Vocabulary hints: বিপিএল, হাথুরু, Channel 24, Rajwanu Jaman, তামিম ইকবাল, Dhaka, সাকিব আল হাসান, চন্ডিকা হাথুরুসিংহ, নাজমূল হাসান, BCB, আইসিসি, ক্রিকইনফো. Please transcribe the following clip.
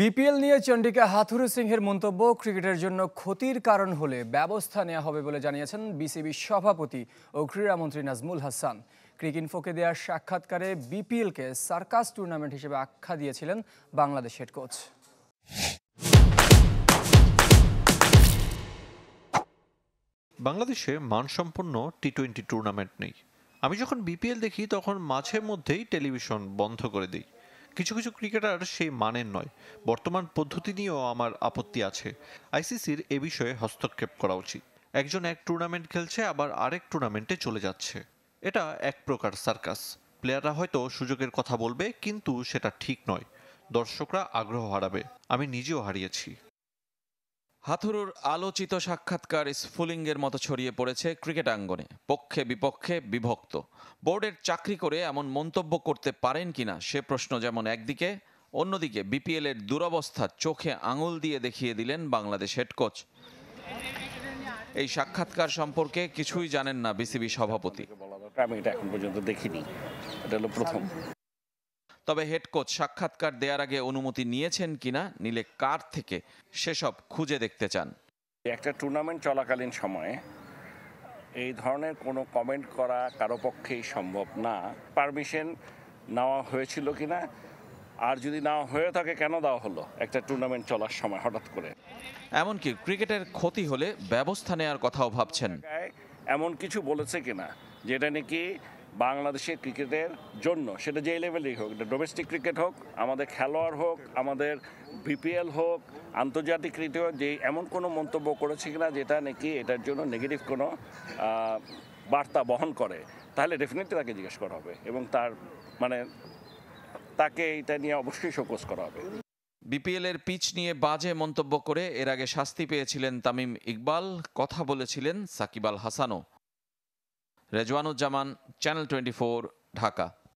বিপিএল নিয়ে চন্ডিকা হাথুরুসিংহের মন্তব্য ক্রিকেটের জন্য ক্ষতির কারণ হলে ব্যবস্থা নেওয়া হবে বলে জানিয়েছেন বিসিবি সভাপতি ও ক্রীড়া মন্ত্রী নাজমূল হাসান ক্রিকইনফোকে দেয়া সাক্ষাৎকারে বিপিএল কে সার্কাস টুর্নামেন্ট হিসেবে আখ্যা দিয়েছিলেন বাংলাদেশ হেড কোচ বাংলাদেশে মানসম্পন্ন টি-20 টুর্নামেন্ট নেই আমি যখন বিপিএল দেখি তখন মাঝে মধ্যেই টেলিভিশন বন্ধ করে দেই কিছু কিছু ক্রিকেটার সেই মানের নয় বর্তমান পদ্ধতি নিয়েও আমার আপত্তি আছে আইসিসির এই বিষয়ে হস্তক্ষেপ করা উচিত একজন এক টুর্নামেন্ট খেলছে আবার আরেক টুর্নামেন্টে চলে যাচ্ছে এটা এক প্রকার সার্কাস প্লেয়াররা হয়তো সুযোগের কথা বলবে কিন্তু সেটা ঠিক নয় দর্শকরা আগ্রহ হারাবে আমি নিজেও হারিয়েছি হাথুরুর আলোচিত সাক্ষাৎকার স্ফুলিঙ্গের মতো ছড়িয়ে পড়েছে ক্রিকেট আঙ্গনে পক্ষে বিপক্ষে বিভক্ত বোর্ডের চাকরি করে এমন মন্তব্য করতে পারেন কিনা সে প্রশ্ন যেমন একদিকে অন্যদিকে বিপিএল এর দুরবস্থা চোখে আঙুল দিয়ে দেখিয়ে দিলেন বাংলাদেশ হেড কোচ এই সাক্ষাৎকার সম্পর্কে কিছুই জানেন না বিসিবি সভাপতি আমি এটা এখন পর্যন্ত দেখিনি এটা হলো প্রথম তবে হেড কোচ সাক্ষাৎকার দেওয়ার আগে অনুমতি নিয়েছেন কিনা নিলে কার থেকে সেসব খুঁজে দেখতে চান একটা টুর্নামেন্ট চলাকালীন সময়ে এই ধরনের কোনো কমেন্ট করা কারো পক্ষেই সম্ভব না পারমিশন নেওয়া হয়েছিল কিনা আর যদি না হয়ে থাকে কেন দেওয়া হলো একটা টুর্নামেন্ট চলার সময় হঠাৎ করে এমনকি ক্রিকেটের ক্ষতি হলে ব্যবস্থা নেওয়ার কথাও ভাবছেন এমন কিছু বলেছে কিনা যেটা নাকি বাংলাদেশের ক্রিকেটের জন্য সেটা যে লেভেলেই হোক ডোমেস্টিক ক্রিকেট হোক আমাদের খেলোয়াড় হোক আমাদের বিপিএল হোক আন্তর্জাতিক ক্রিকেট যে এমন কোনো মন্তব্য করেছে কিনা যেটা নাকি এটার জন্য নেগেটিভ কোনো বার্তা বহন করে তাহলে ডেফিনেটলি তাকে জিজ্ঞেস করা হবে এবং তার তাকে এটা নিয়ে অবশ্যই শোকজ করা হবে বিপিএল এর পিচ নিয়ে বাজে মন্তব্য করে এর আগে শাস্তি পেয়েছিলেন তামিম ইকবাল কথা বলেছিলেন Shakib Al হাসানও Rajwanu Jaman, Channel 24, Dhaka.